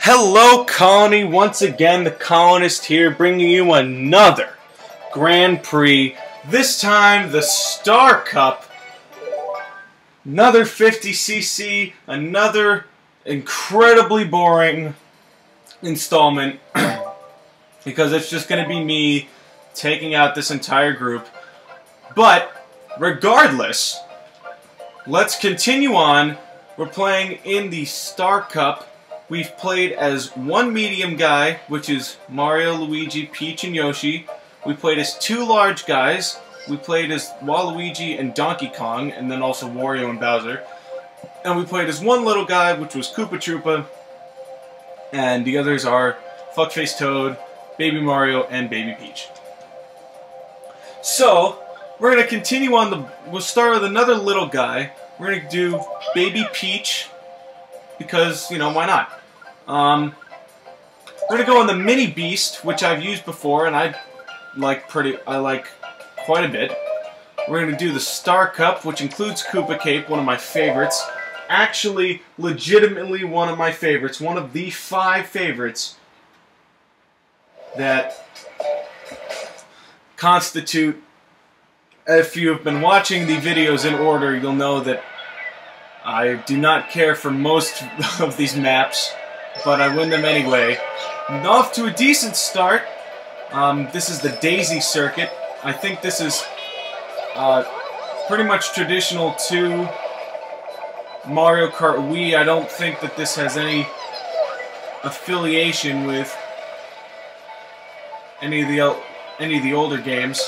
Hello, Colony. Once again, the Colonist here, bringing you another Grand Prix. This time, the Star Cup. Another 50cc, another incredibly boring installment, because it's just going to be me taking out this entire group. But, regardless, let's continue on. We're playing in the Star Cup. We've played as one medium guy, which is Mario, Luigi, Peach, and Yoshi. We played as two large guys. We played as Waluigi and Donkey Kong, and then also Wario and Bowser. And we played as one little guy, which was Koopa Troopa. And the others are Fuckface Toad, Baby Mario, and Baby Peach. So, we're going to continue on the... We'll start with another little guy. We're going to do Baby Peach, because, you know, why not? We're gonna go on the Mini Beast, which I've used before, and I like quite a bit. We're gonna do the Star Cup, which includes Koopa Cape, one of my favorites. Actually, legitimately one of my favorites, one of the 5 favorites that constitute. If you've been watching the videos in order, you'll know that I do not care for most of these maps, but I win them anyway. Off to a decent start. This is the Daisy circuit. I think this is pretty much traditional to Mario Kart Wii. I don't think that this has any affiliation with any of the older games.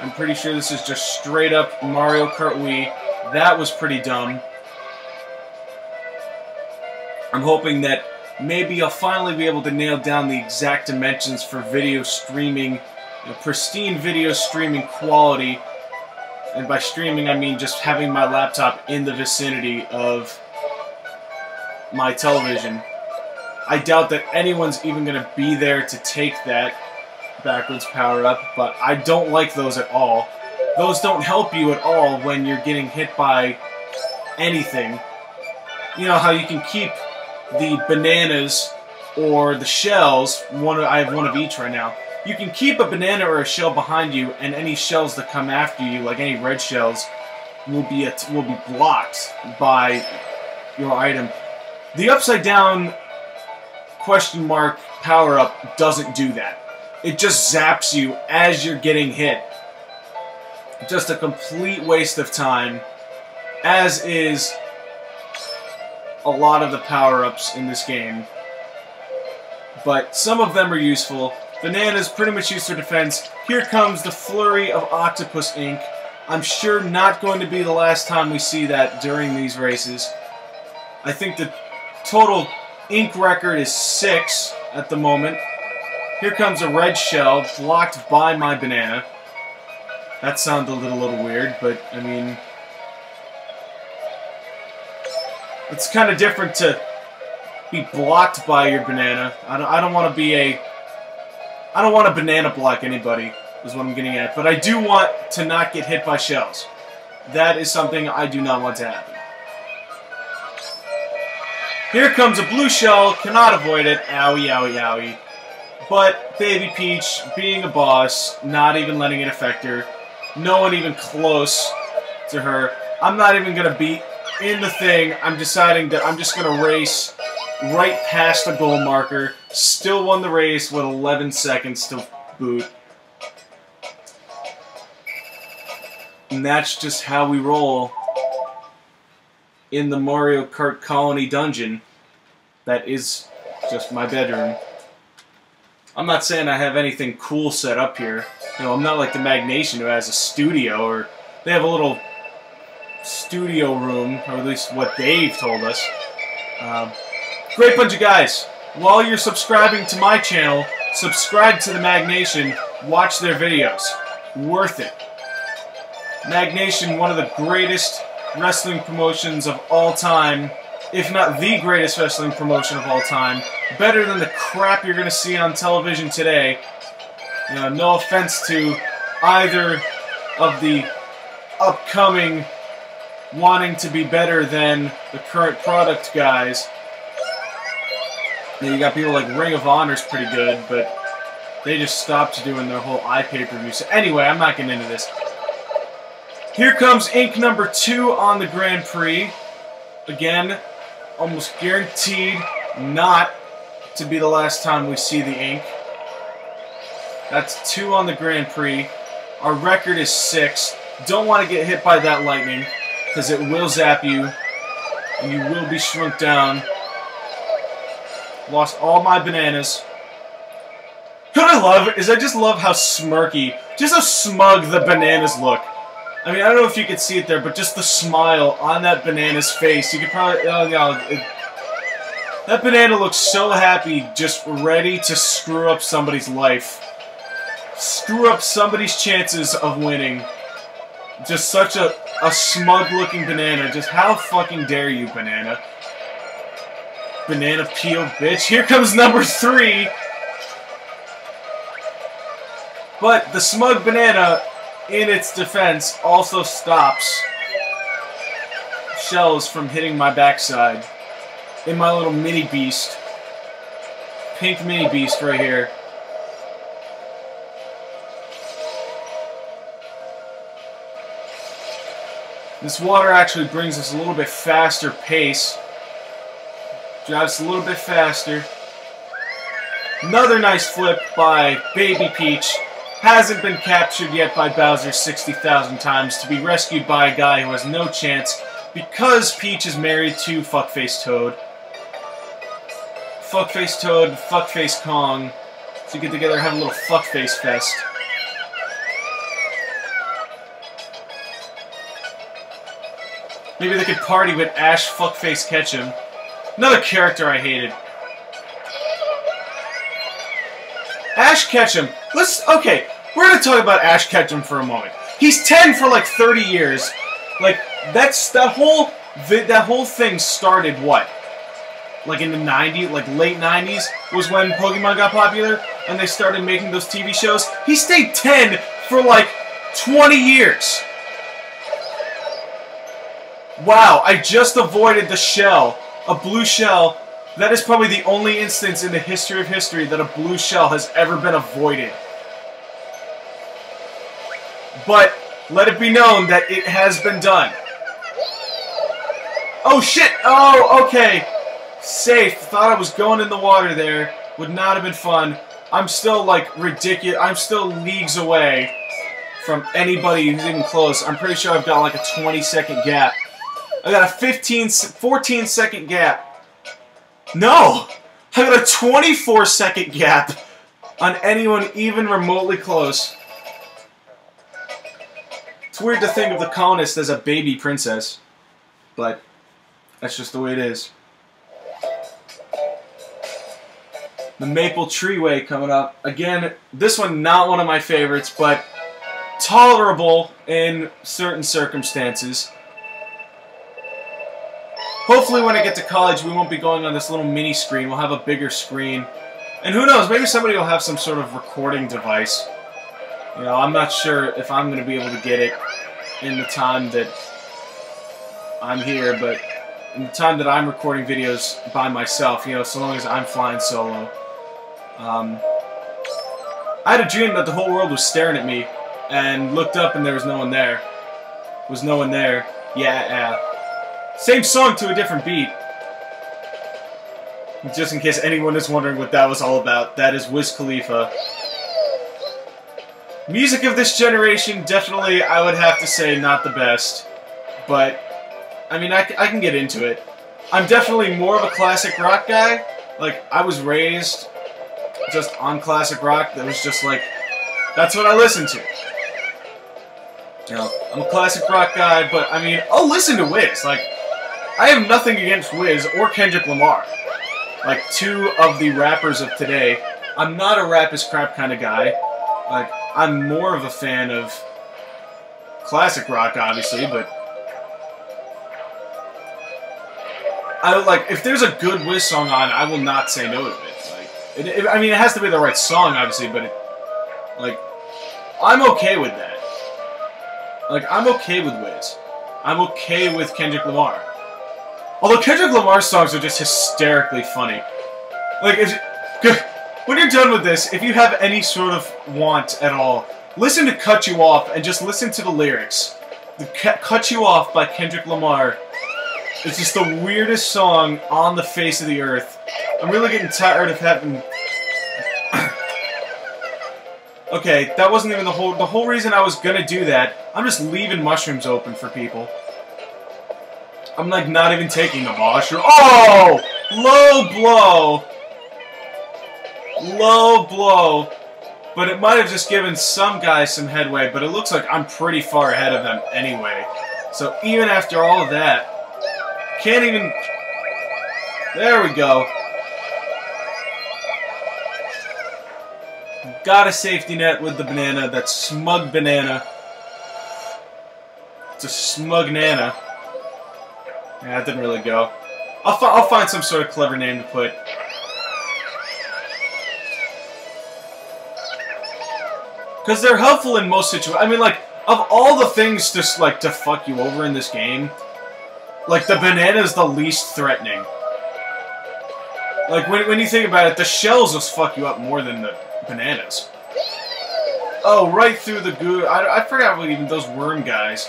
I'm pretty sure this is just straight up Mario Kart Wii. That was pretty dumb. I'm hoping that maybe I'll finally be able to nail down the exact dimensions for video streaming, pristine video streaming quality. And by streaming, I mean just having my laptop in the vicinity of my television. I doubt that anyone's even going to be there to take that backwards power-up, but I don't like those at all. Those don't help you at all when you're getting hit by anything. You know how you can keep the bananas or the shells. I have one of each right now. You can keep a banana or a shell behind you, and any shells that come after you, like any red shells, will be blocked by your item. The upside down question mark power up doesn't do that. It just zaps you as you're getting hit. Just a complete waste of time, as is a lot of the power-ups in this game, but some of them are useful. Banana's pretty much used for defense. Here comes the flurry of Octopus Inc. I'm sure not going to be the last time we see that during these races. I think the total Inc record is 6 at the moment. Here comes a red shell blocked by my banana. That sounds a little weird, but I mean, it's kind of different to be blocked by your banana. I don't want to be a... I don't want to banana block anybody, is what I'm getting at. But I do want to not get hit by shells. That is something I do not want to happen. Here comes a blue shell. Cannot avoid it. Owie, owie, owie. But Baby Peach, being a boss, not even letting it affect her. No one even close to her. I'm not even going to beat... In the thing, I'm deciding that I'm just going to race right past the goal marker. Still won the race with 11 seconds to boot. And that's just how we roll in the Mario Kart Colony dungeon. That is just my bedroom. I'm not saying I have anything cool set up here. You know, I'm not like the Magnation, who has a studio, or they have a little studio room, or at least what they've told us. Great bunch of guys. While you're subscribing to my channel, subscribe to the Magnation. Watch their videos. Worth it. Magnation, one of the greatest wrestling promotions of all time, if not the greatest wrestling promotion of all time. Better than the crap you're going to see on television today. You know, no offense to either of the upcoming wanting to be better than the current product guys. And you got people like Ring of Honor's pretty good, but they just stopped doing their whole iPay-per-view. So anyway, I'm not getting into this. Here comes Inc. number 2 on the Grand Prix. Again, almost guaranteed not to be the last time we see the Inc. That's 2 on the Grand Prix. Our record is 6. Don't want to get hit by that lightning, because it will zap you, and you will be shrunk down. Lost all my bananas. What I love is I just love how smirky, just how smug the bananas look. I mean, I don't know if you can see it there, but just the smile on that banana's face. You could probably... Oh, no, that banana looks so happy, just ready to screw up somebody's life. Screw up somebody's chances of winning. Just such a smug-looking banana. Just how fucking dare you, banana. Banana peel, bitch. Here comes number 3. But the smug banana, in its defense, also stops shells from hitting my backside. In my little Mini Beast. Pink Mini Beast right here. This water actually brings us a little bit faster pace. Drives a little bit faster. Another nice flip by Baby Peach. Hasn't been captured yet by Bowser 60,000 times to be rescued by a guy who has no chance because Peach is married to Fuckface Toad. Fuckface Toad, Fuckface Kong. So you get together and have a little fuckface fest. Maybe they could party with Ash Fuckface Ketchum. Another character I hated. Ash Ketchum. Okay, we're going to talk about Ash Ketchum for a moment. He's 10 for like 30 years. Like, that whole thing started, what? Like in the 90s, like late 90s was when Pokemon got popular and they started making those TV shows. He stayed 10 for like 20 years. Wow, I just avoided the shell. A blue shell. That is probably the only instance in the history of history that a blue shell has ever been avoided. But let it be known that it has been done. Oh shit! Oh, okay. Safe. Thought I was going in the water there. Would not have been fun. I'm still like ridiculous. I'm still leagues away from anybody who's even close. I'm pretty sure I've got like a 20-second gap. I got a 14-second gap. No! I got a 24-second gap on anyone even remotely close. It's weird to think of the colonist as a baby princess, but that's just the way it is. The Maple Treeway coming up. Again, this one not one of my favorites, but tolerable in certain circumstances. Hopefully when I get to college, we won't be going on this little mini screen. We'll have a bigger screen. And who knows, maybe somebody will have some sort of recording device. You know, I'm not sure if I'm going to be able to get it in the time that I'm here, but in the time that I'm recording videos by myself, you know, so long as I'm flying solo. I had a dream that the whole world was staring at me, and looked up and there was no one there. Was no one there. Yeah. Same song to a different beat. Just in case anyone is wondering what that was all about, that is Wiz Khalifa. Music of this generation, definitely, I would have to say, not the best. But, I mean, I can get into it. I'm definitely more of a classic rock guy. Like, I was raised just on classic rock. That was just like, that's what I listened to. You know, I'm a classic rock guy, but, I mean, I'll listen to Wiz. Like, I have nothing against Wiz or Kendrick Lamar, like two of the rappers of today. I'm not a rap is crap kind of guy. Like, I'm more of a fan of classic rock, obviously, but I like if there's a good Wiz song on, I will not say no to it. Like, I mean, it has to be the right song, obviously, but like, I'm okay with that. Like, I'm okay with Wiz. I'm okay with Kendrick Lamar. Although Kendrick Lamar's songs are just hysterically funny. Like, when you're done with this, if you have any sort of want at all, listen to Cut You Off and just listen to the lyrics. The Cut You Off by Kendrick Lamar. It's just the weirdest song on the face of the earth. I'm really getting tired of having... Okay, that wasn't even the whole reason I was gonna do that. I'm just leaving mushrooms open for people. I'm like not even taking a mushroom. Oh! Low blow! Low blow. But it might have just given some guys some headway, but it looks like I'm pretty far ahead of them anyway. So even after all of that, can't even... There we go. Got a safety net with the banana. That smug banana. It's a smug nana. Yeah, that didn't really go. I'll find some sort of clever name to put. Because they're helpful in most situations. I mean, like, of all the things just, like, to fuck you over in this game, like, the banana's the least threatening. Like, when you think about it, the shells will fuck you up more than the bananas. Oh, right through the goo. I forgot what even those worm guys.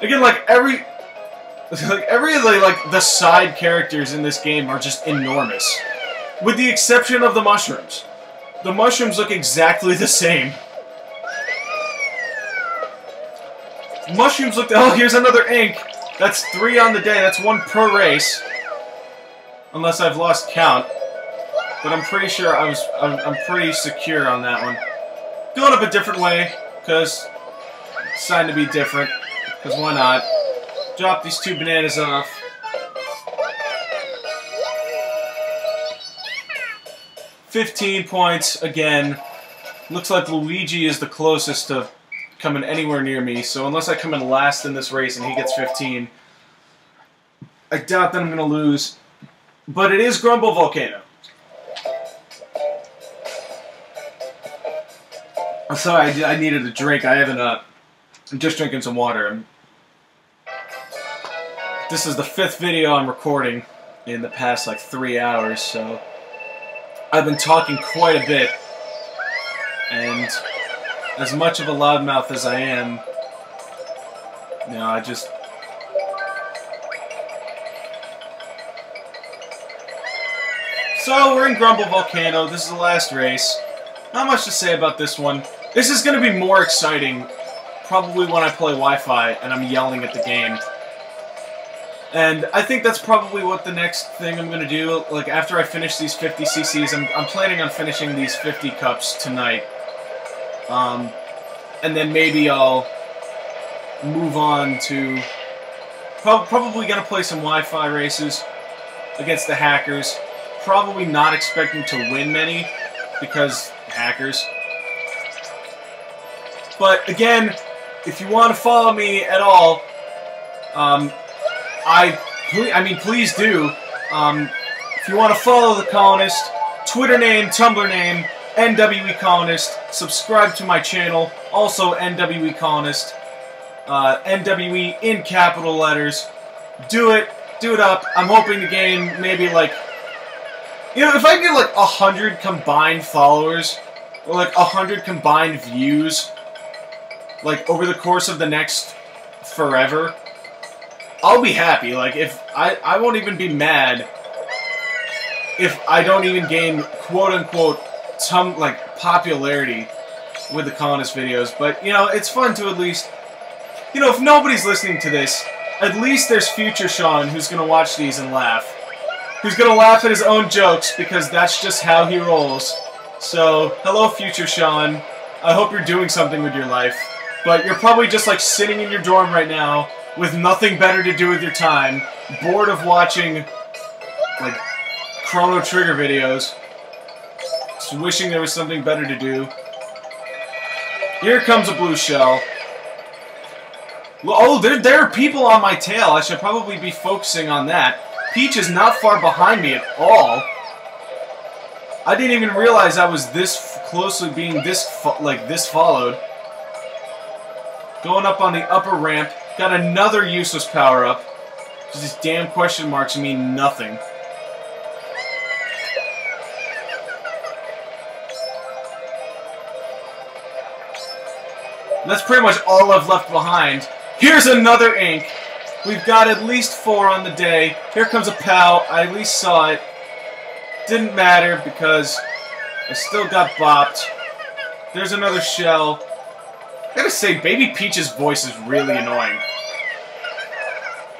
Again, like the side characters in this game are just enormous. With the exception of the mushrooms. The mushrooms look exactly the same. Mushrooms look... Oh, here's another ink. That's 3 on the day. That's 1 per race. Unless I've lost count. But I'm pretty sure I'm pretty secure on that one. Doing it a different way, because it's time to be different. Because why not? Drop these 2 bananas off. $15 points again. Looks like Luigi is the closest to coming anywhere near me, so unless I come in last in this race and he gets 15, I doubt that I'm going to lose. But it is Grumble Volcano. I'm sorry, I needed a drink. I haven't, I'm just drinking some water. This is the 5th video I'm recording in the past, like, 3 hours, so I've been talking quite a bit, and as much of a loudmouth as I am, you know, I just... So, we're in Grumble Volcano. This is the last race. Not much to say about this one. This is going to be more exciting, probably when I play Wi-Fi and I'm yelling at the game. And I think that's probably what the next thing I'm going to do. Like, after I finish these 50 CCs, I'm planning on finishing these 50 cups tonight. And then maybe I'll move on to probably gonna play some Wi-Fi races against the hackers. Probably not expecting to win many because hackers. But again, if you want to follow me at all, I mean, please do. If you want to follow the Colonist, Twitter name, Tumblr name. NWE Colonist, subscribe to my channel, also NWE Colonist, NWE in capital letters, do it up. I'm hoping to gain maybe like, you know, if I get like 100 combined followers, or like 100 combined views, like over the course of the next forever, I'll be happy. Like, if, I won't even be mad if I don't even gain quote-unquote some, like, popularity with the Colonist videos, but, you know, it's fun to at least, you know, if nobody's listening to this, at least there's future Sean who's gonna watch these and laugh. Who's gonna laugh at his own jokes, because that's just how he rolls. So, hello future Sean, I hope you're doing something with your life, but you're probably just, like, sitting in your dorm right now, with nothing better to do with your time, bored of watching, like, Chrono Trigger videos, wishing there was something better to do. Here comes a blue shell. Oh, there are people on my tail. I should probably be focusing on that. Peach is not far behind me at all. I didn't even realize I was this closely being this followed. Going up on the upper ramp. Got another useless power-up. These damn question marks mean nothing. And that's pretty much all I've left behind. Here's another ink. We've got at least 4 on the day. Here comes a pal. I at least saw it. Didn't matter because I still got bopped. There's another shell. I gotta say, Baby Peach's voice is really annoying.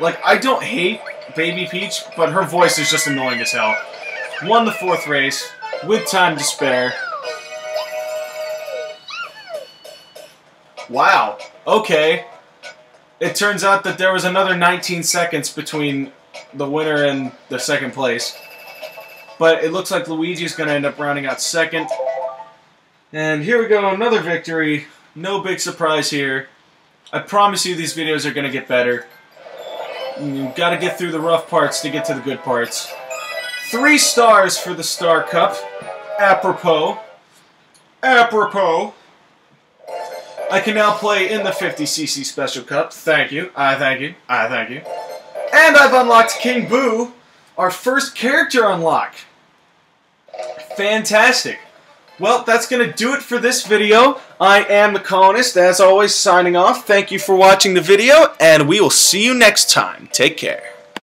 Like, I don't hate Baby Peach, but her voice is just annoying as hell. Won the 4th race with time to spare. Wow. Okay. It turns out that there was another 19 seconds between the winner and the 2nd place. But it looks like Luigi's going to end up rounding out 2nd. And here we go, another victory. No big surprise here. I promise you these videos are going to get better. You've got to get through the rough parts to get to the good parts. 3 stars for the Star Cup. Apropos. Apropos. I can now play in the 50cc Special Cup. Thank you. I thank you. I thank you. And I've unlocked King Boo, our first character unlock. Fantastic. Well, that's going to do it for this video. I am the Colonist, as always, signing off. Thank you for watching the video, and we will see you next time. Take care.